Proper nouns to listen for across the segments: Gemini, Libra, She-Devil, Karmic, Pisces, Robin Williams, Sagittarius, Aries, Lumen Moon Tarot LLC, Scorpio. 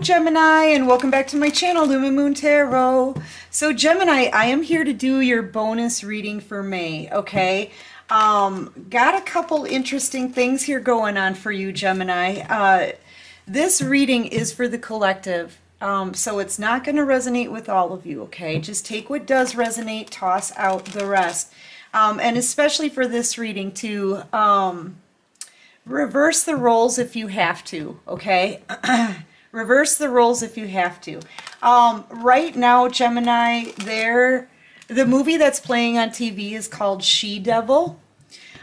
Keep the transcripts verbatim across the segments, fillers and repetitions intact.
Gemini, and welcome back to my channel, Lumen Moon Tarot. So Gemini, I am here to do your bonus reading for May, okay? Um, got a couple interesting things here going on for you, Gemini. Uh, this reading is for the collective, um, so it's not going to resonate with all of you, okay? Just take what does resonate, toss out the rest. Um, and especially for this reading too, um, reverse the roles if you have to, okay? Reverse the roles if you have to. Um, right now, Gemini, there, the movie that's playing on T V is called She-Devil.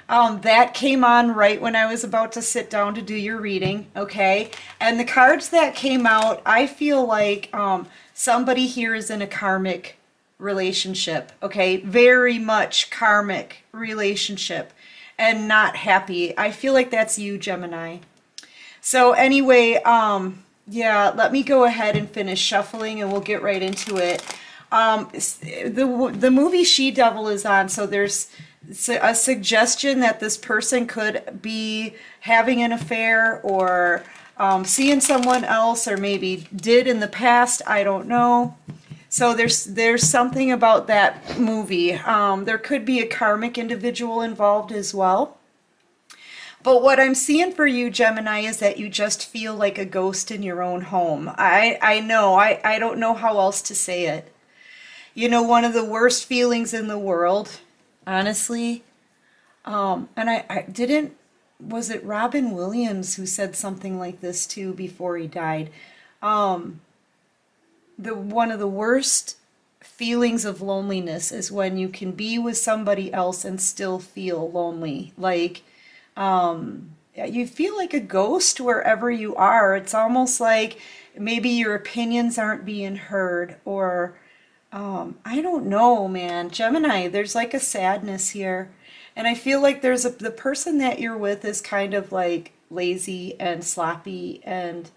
Um, that came on right when I was about to sit down to do your reading, okay? And the cards that came out, I feel like um, somebody here is in a karmic relationship, okay? Very much karmic relationship and not happy. I feel like that's you, Gemini. So anyway, um... yeah, let me go ahead and finish shuffling and we'll get right into it. Um, the, the movie She-Devil is on, so there's a suggestion that this person could be having an affair or um, seeing someone else, or maybe did in the past, I don't know. So there's, there's something about that movie. Um, there could be a karmic individual involved as well. But what I'm seeing for you, Gemini, is that you just feel like a ghost in your own home. I, I know, I, I don't know how else to say it. You know, one of the worst feelings in the world, honestly. Um, and I, I didn't, was it Robin Williams who said something like this too before he died? Um, the one of the worst feelings of loneliness is when you can be with somebody else and still feel lonely. Like, Um, you feel like a ghost wherever you are. It's almost like maybe your opinions aren't being heard, or um, I don't know, man. Gemini, there's like a sadness here. And I feel like there's a, the person that you're with is kind of like lazy and sloppy, and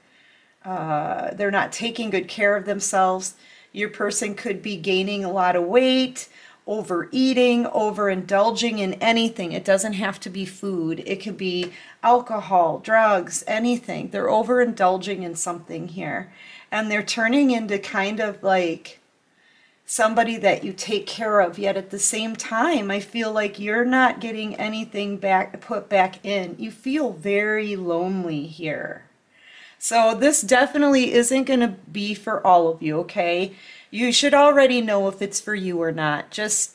uh, they're not taking good care of themselves. Your person could be gaining a lot of weight, overeating, overindulging in anything. It doesn't have to be food. It could be alcohol, drugs, anything. They're overindulging in something here. And they're turning into kind of like somebody that you take care of, yet at the same time, I feel like you're not getting anything back, put back in. You feel very lonely here. So this definitely isn't going to be for all of you, okay? You should already know if it's for you or not. Just,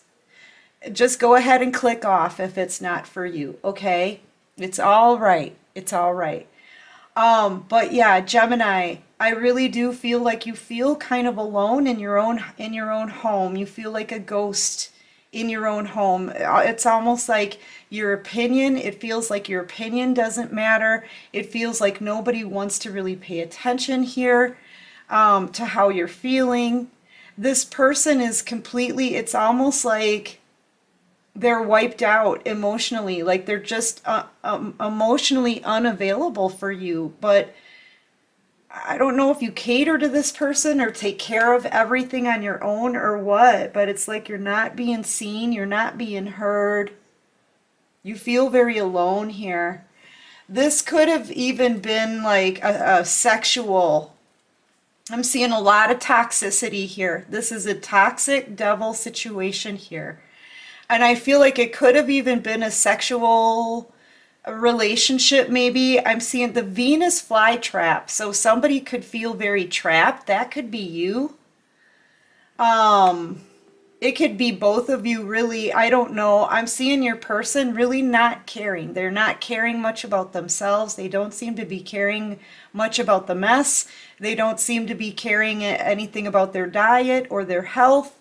just go ahead and click off if it's not for you, okay? It's all right. It's all right. Um, but yeah, Gemini, I really do feel like you feel kind of alone in your own in your own home. You feel like a ghost in your own home. It's almost like your opinion, it feels like your opinion doesn't matter. It feels like nobody wants to really pay attention here um, to how you're feeling. This person is completely, it's almost like they're wiped out emotionally, like they're just uh, um, emotionally unavailable for you. But I don't know if you cater to this person or take care of everything on your own or what, but it's like you're not being seen, you're not being heard. You feel very alone here. This could have even been like a, a sexual. I'm seeing a lot of toxicity here. This is a toxic devil situation here. And I feel like it could have even been a sexual a relationship, maybe. I'm seeing the Venus flytrap, so somebody could feel very trapped. That could be you. Um, it could be both of you, really. I don't know. I'm seeing your person really not caring. They're not caring much about themselves. They don't seem to be caring much about the mess. They don't seem to be caring anything about their diet or their health.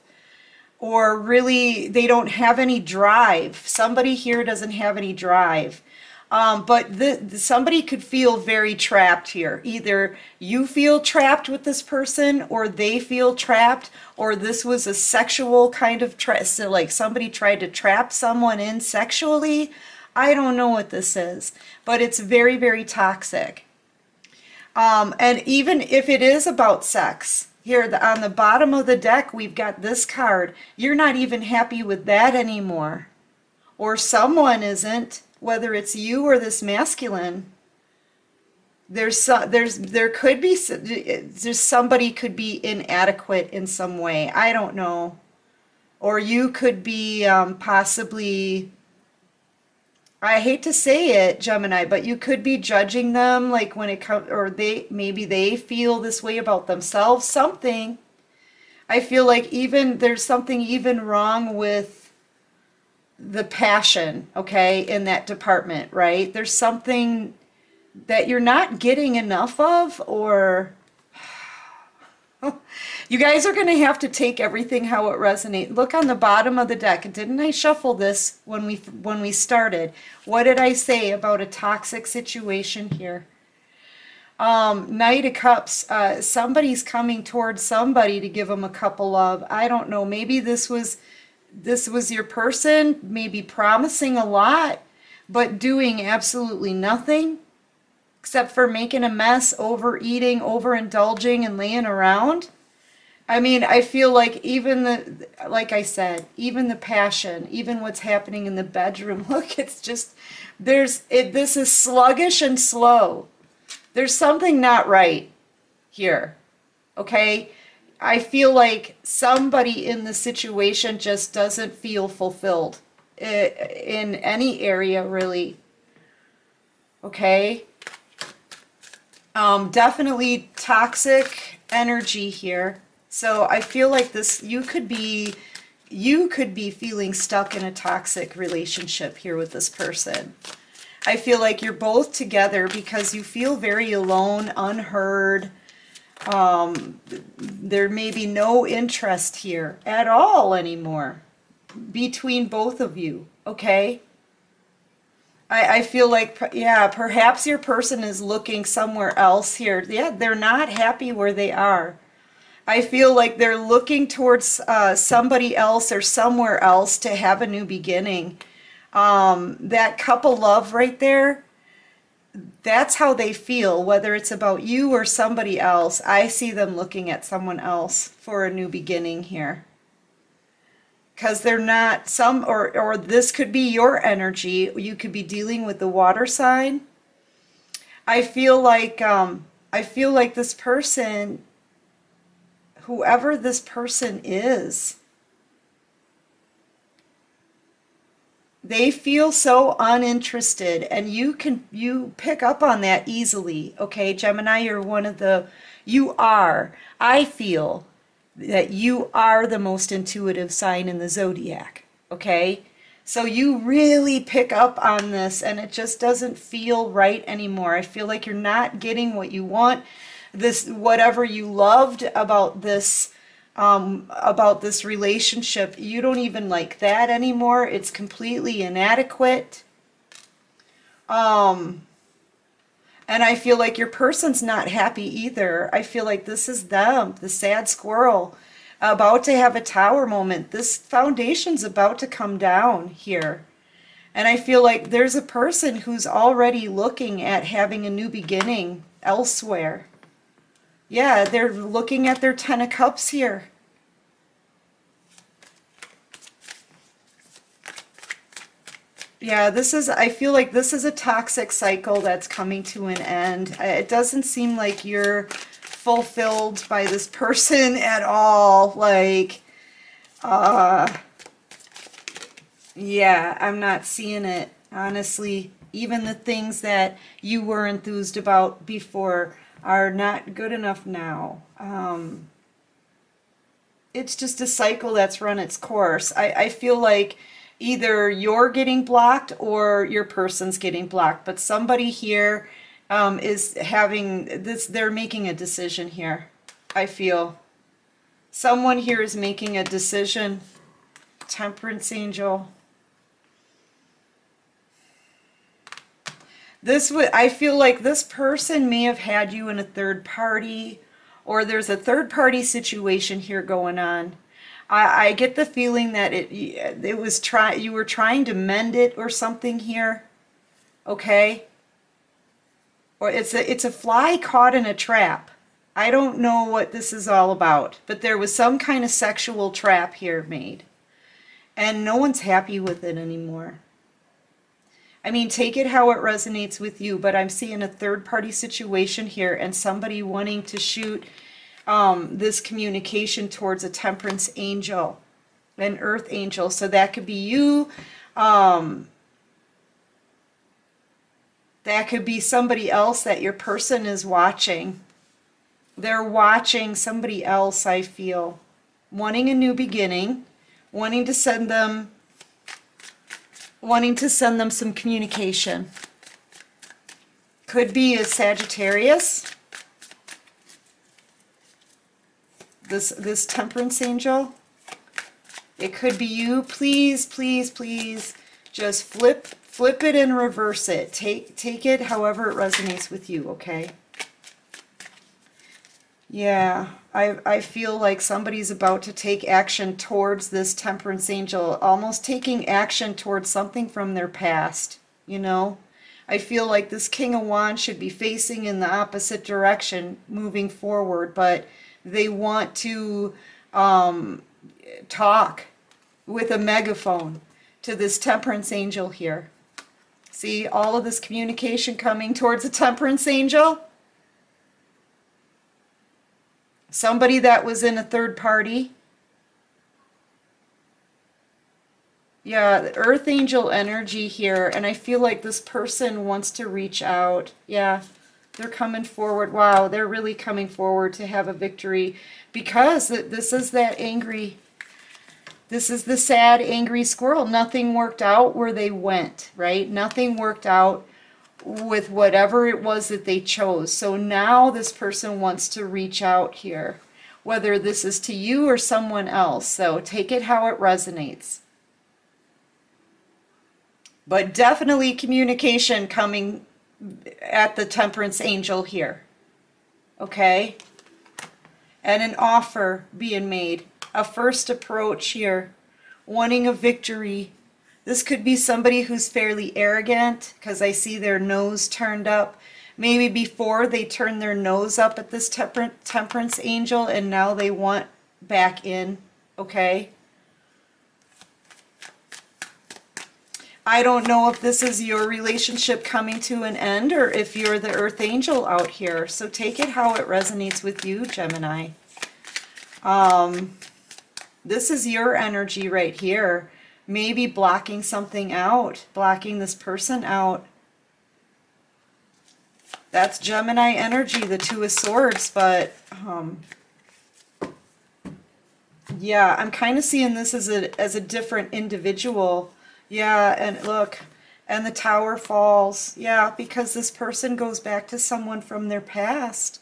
Or really, they don't have any drive. Somebody here doesn't have any drive. Um, but the, the, somebody could feel very trapped here. Either you feel trapped with this person, or they feel trapped, or this was a sexual kind of trap. So like somebody tried to trap someone in sexually. I don't know what this is, but it's very, very toxic. Um, and even if it is about sex, here the, on the bottom of the deck, we've got this card. You're not even happy with that anymore. Or someone isn't. Whether it's you or this masculine, there's uh, there's there could be there's somebody could be inadequate in some way. I don't know. Or you could be um, possibly, I hate to say it, Gemini, but you could be judging them, like when it comes, or they maybe they feel this way about themselves, something. I feel like even there's something even wrong with the passion, okay, in that department, right? There's something that you're not getting enough of, or you guys are going to have to take everything how it resonates. Look on the bottom of the deck. Didn't I shuffle this when we when we started? What did I say about a toxic situation here? Um, Knight of Cups, uh, somebody's coming towards somebody to give them a couple of, I don't know, maybe this was, this was your person, maybe promising a lot, but doing absolutely nothing except for making a mess, overeating, overindulging, and laying around. I mean, I feel like even the, like I said, even the passion, even what's happening in the bedroom, look, it's just, there's, it, this is sluggish and slow. There's something not right here, okay? I feel like somebody in the situation just doesn't feel fulfilled in any area, really, okay? Um, definitely toxic energy here. So I feel like this, you could be, you could be feeling stuck in a toxic relationship here with this person. I feel like you're both together because you feel very alone, unheard. Um, there may be no interest here at all anymore between both of you, okay? I, I feel like, yeah, perhaps your person is looking somewhere else here. Yeah, they're not happy where they are. I feel like they're looking towards uh, somebody else or somewhere else to have a new beginning. Um, that cup of love right there, that's how they feel, whether it's about you or somebody else. I see them looking at someone else for a new beginning here. Because they're not some, or, or this could be your energy. You could be dealing with the water sign. I feel like, um, I feel like this person, whoever this person is, they feel so uninterested, and you can you pick up on that easily, okay, Gemini? You're one of the, you are, I feel that you are the most intuitive sign in the zodiac, okay? So you really pick up on this, and it just doesn't feel right anymore. I feel like you're not getting what you want, this, whatever you loved about this, Um, about this relationship. You don't even like that anymore. It's completely inadequate. Um, and I feel like your person's not happy either. I feel like this is them, the sad squirrel, about to have a tower moment. This foundation's about to come down here. And I feel like there's a person who's already looking at having a new beginning elsewhere. Yeah, they're looking at their Ten of Cups here. Yeah, this is, I feel like this is a toxic cycle that's coming to an end. It doesn't seem like you're fulfilled by this person at all. Like, uh, yeah, I'm not seeing it, honestly. Even the things that you were enthused about before are not good enough now. Um, it's just a cycle that's run its course. I, I feel like either you're getting blocked or your person's getting blocked, but somebody here um, is having this, they're making a decision here, I feel. Someone here is making a decision. Temperance Angel. This would, I feel like this person may have had you in a third party, or there's a third party situation here going on. I, I get the feeling that it it was try you were trying to mend it or something here, okay? Or it's a it's a fly caught in a trap. I don't know what this is all about, but there was some kind of sexual trap here made, and no one's happy with it anymore. I mean, take it how it resonates with you, but I'm seeing a third-party situation here and somebody wanting to shoot um, this communication towards a temperance angel, an earth angel. So that could be you. Um, that could be somebody else that your person is watching. They're watching somebody else, I feel, wanting a new beginning, wanting to send them wanting to send them some communication. Could be a Sagittarius, this this temperance angel. It could be you. Please, please, please just flip flip it and reverse it. Take take it however it resonates with you, okay? Yeah, I, I feel like somebody's about to take action towards this temperance angel, almost taking action towards something from their past, you know? I feel like this King of Wands should be facing in the opposite direction, moving forward, but they want to um, talk with a megaphone to this temperance angel here. See, all of this communication coming towards the temperance angel? Somebody that was in a third party. Yeah, the earth angel energy here. And I feel like this person wants to reach out. Yeah, they're coming forward. Wow, they're really coming forward to have a victory. Because this is that angry, this is the sad, angry squirrel. Nothing worked out where they went, right? Nothing worked out with whatever it was that they chose. So now this person wants to reach out here, whether this is to you or someone else. So take it how it resonates. But definitely communication coming at the temperance angel here, okay? And an offer being made, a first approach here, wanting a victory. This could be somebody who's fairly arrogant, because I see their nose turned up. Maybe before they turned their nose up at this temper temperance angel, and now they want back in, okay? I don't know if this is your relationship coming to an end or if you're the earth angel out here. So take it how it resonates with you, Gemini. Um, this is your energy right here. Maybe blocking something out, blocking this person out. That's Gemini energy, the Two of Swords, but um, yeah, I'm kind of seeing this as a, as a different individual. Yeah, and look, and the Tower falls. Yeah, because this person goes back to someone from their past.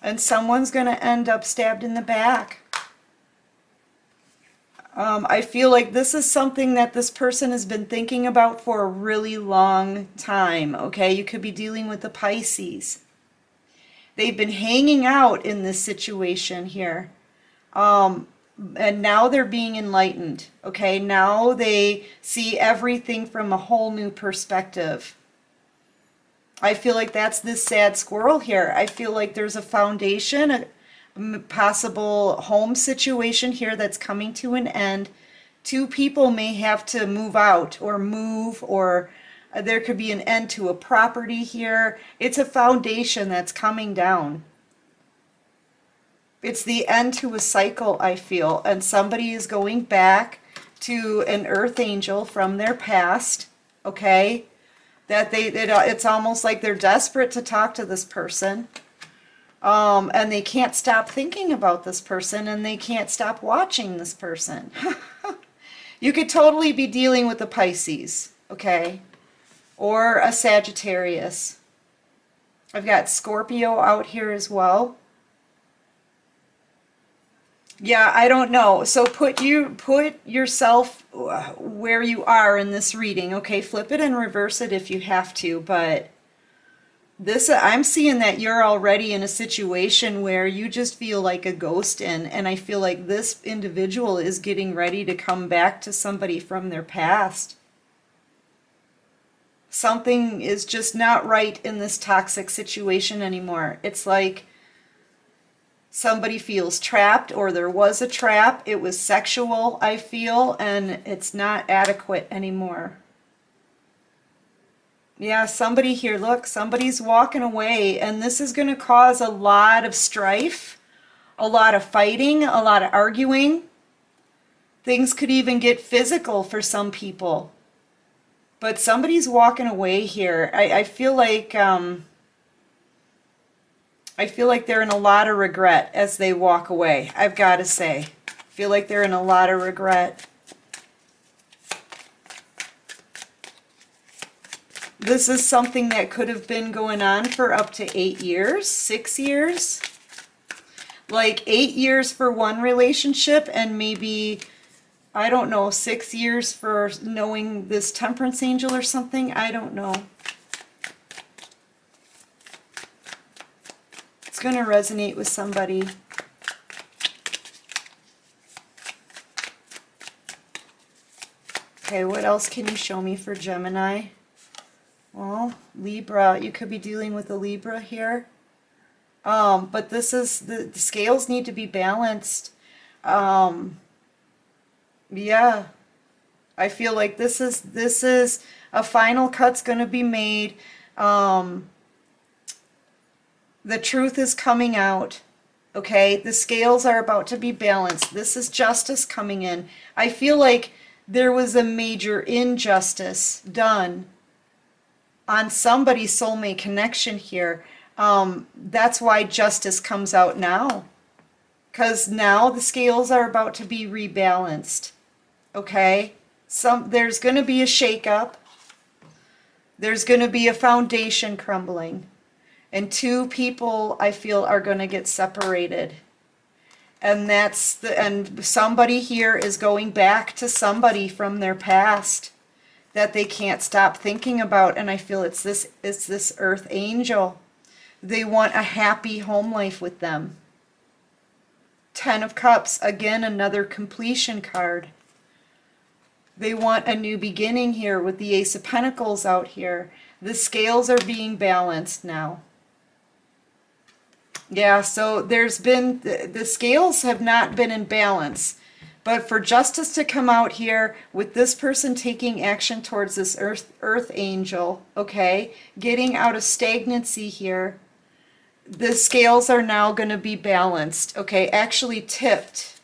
And someone's going to end up stabbed in the back. Um, I feel like this is something that this person has been thinking about for a really long time, okay? You could be dealing with the Pisces. They've been hanging out in this situation here. Um, and now they're being enlightened, okay? Now they see everything from a whole new perspective. I feel like that's this sad squirrel here. I feel like there's a foundation, a, possible home situation here that's coming to an end. Two people may have to move out or move, or there could be an end to a property here. It's a foundation that's coming down. It's the end to a cycle, I feel, and somebody is going back to an earth angel from their past, okay? That they it, it's almost like they're desperate to talk to this person. Um, and they can't stop thinking about this person, and they can't stop watching this person. You could totally be dealing with a Pisces, okay? Or a Sagittarius. I've got Scorpio out here as well. Yeah, I don't know. So put you put yourself where you are in this reading, okay? Flip it and reverse it if you have to, but this, I'm seeing that you're already in a situation where you just feel like a ghost in, and I feel like this individual is getting ready to come back to somebody from their past. Something is just not right in this toxic situation anymore. It's like somebody feels trapped, or there was a trap. It was sexual, I feel, and it's not adequate anymore. Yeah, somebody here, look, somebody's walking away, and this is going to cause a lot of strife, a lot of fighting, a lot of arguing. Things could even get physical for some people. But somebody's walking away here. I, I feel like um, I feel like they're in a lot of regret as they walk away. I've got to say, I feel like they're in a lot of regret. This is something that could have been going on for up to eight years, six years. Like eight years for one relationship and maybe, I don't know, six years for knowing this temperance angel or something. I don't know. It's going to resonate with somebody. Okay, what else can you show me for Gemini? Well, Libra, you could be dealing with a Libra here. Um, but this is, the, the scales need to be balanced. Um, yeah, I feel like this is, this is a final cut's going to be made. Um, the truth is coming out. Okay, the scales are about to be balanced. This is justice coming in. I feel like there was a major injustice done on somebody's soulmate connection here. Um, that's why justice comes out now, because now the scales are about to be rebalanced. Okay, some there's going to be a shakeup. There's going to be a foundation crumbling, and two people I feel are going to get separated, and that's the and somebody here is going back to somebody from their past that they can't stop thinking about, and I feel it's this it's this earth angel. They want a happy home life with them. Ten of Cups, again another completion card. They want a new beginning here with the Ace of Pentacles out here. The scales are being balanced now. Yeah, so there's been, the, the scales have not been in balance. But for justice to come out here with this person taking action towards this earth earth angel, okay, getting out of stagnancy here, the scales are now going to be balanced, okay, actually tipped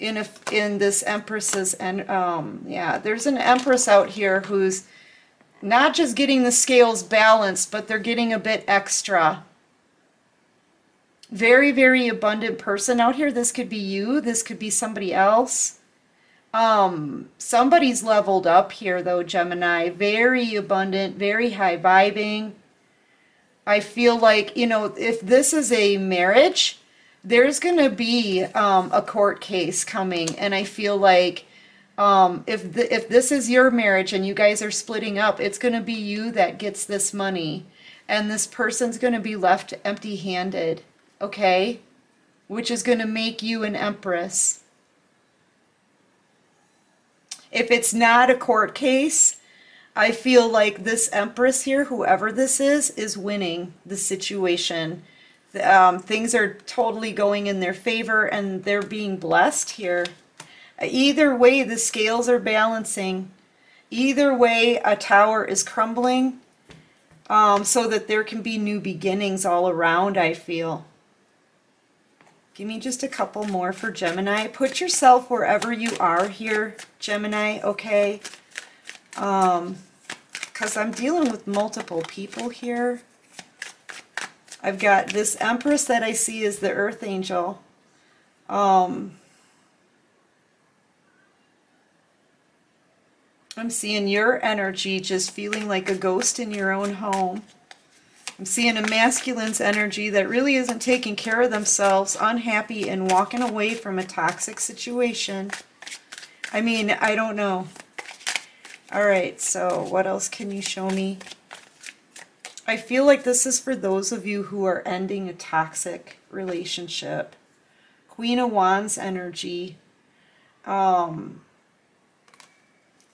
in a, in this Empress's, and um, yeah, there's an Empress out here who's not just getting the scales balanced, but they're getting a bit extra. Very, very abundant person out here. This could be you. This could be somebody else. Um, somebody's leveled up here, though, Gemini. Very abundant, very high vibing. I feel like, you know, if this is a marriage, there's going to be um, a court case coming. And I feel like um, if, the, if this is your marriage and you guys are splitting up, it's going to be you that gets this money. And this person's going to be left empty-handed. Okay, which is going to make you an empress. If it's not a court case, I feel like this empress here, whoever this is, is winning the situation. Um, things are totally going in their favor and they're being blessed here. Either way, the scales are balancing. Either way, a tower is crumbling, um, so that there can be new beginnings all around, I feel. Give me just a couple more for Gemini. Put yourself wherever you are here, Gemini, okay? Um, because I'm dealing with multiple people here. I've got this Empress that I see as the Earth Angel. Um, I'm seeing your energy just feeling like a ghost in your own home. I'm seeing a masculine's energy that really isn't taking care of themselves, unhappy, and walking away from a toxic situation. I mean, I don't know. All right, so what else can you show me? I feel like this is for those of you who are ending a toxic relationship. Queen of Wands energy. Um,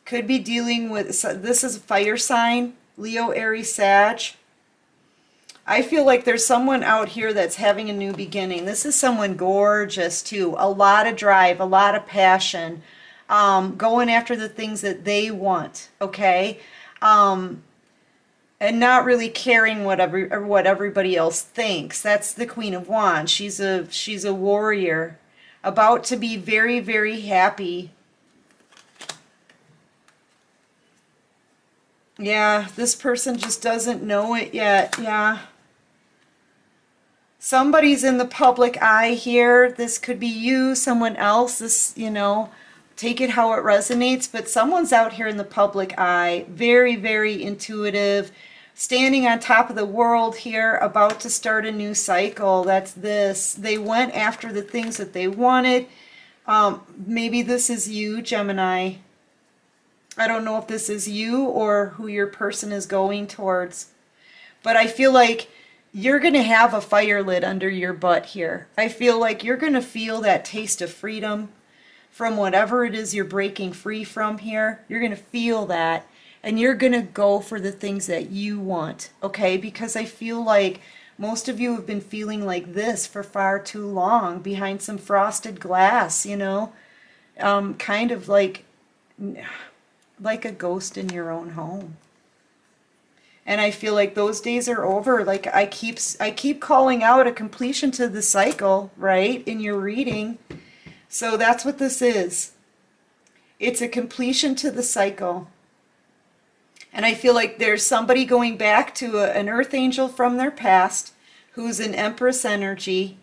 could be dealing with, so this is a fire sign, Leo, Aries, Sag. I feel like there's someone out here that's having a new beginning. This is someone gorgeous too. A lot of drive, a lot of passion, um, going after the things that they want, okay? Um, and not really caring what every or what everybody else thinks. That's the Queen of Wands. She's a she's a warrior, about to be very, very happy. Yeah, this person just doesn't know it yet. Yeah. Somebody's in the public eye here. This could be you, someone else. This, you know, take it how it resonates, but someone's out here in the public eye. Very, very intuitive. Standing on top of the world here, about to start a new cycle. That's this. They went after the things that they wanted. Um, maybe this is you, Gemini. I don't know if this is you or who your person is going towards, but I feel like you're going to have a fire lit under your butt here. I feel like you're going to feel that taste of freedom from whatever it is you're breaking free from here. You're going to feel that, and you're going to go for the things that you want, okay? Because I feel like most of you have been feeling like this for far too long, behind some frosted glass, you know, um, kind of like... like a ghost in your own home. And I feel like those days are over. Like I keep I keep calling out a completion to the cycle, right, in your reading. So that's what this is. It's a completion to the cycle. And I feel like there's somebody going back to a, an earth angel from their past who's an empress energy.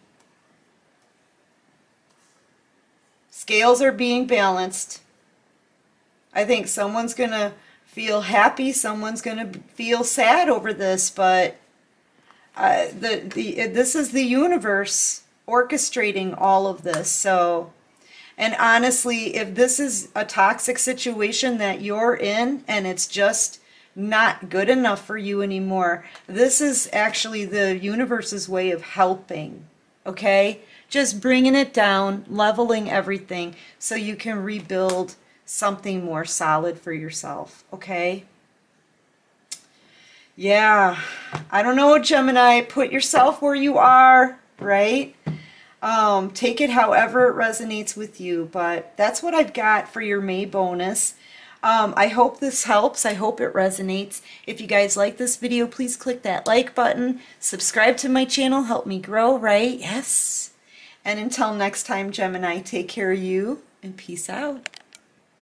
Scales are being balanced. I think someone's going to feel happy, someone's going to feel sad over this, but uh, the, the, this is the universe orchestrating all of this. So, and honestly, if this is a toxic situation that you're in and it's just not good enough for you anymore, this is actually the universe's way of helping, okay? Just bringing it down, leveling everything so you can rebuild something more solid for yourself, okay? Yeah, I don't know, Gemini, put yourself where you are, right? Um, take it however it resonates with you, but that's what I've got for your May bonus. Um, I hope this helps. I hope it resonates. If you guys like this video, please click that like button. Subscribe to my channel. Help me grow, right? Yes. And until next time, Gemini, take care of you and peace out.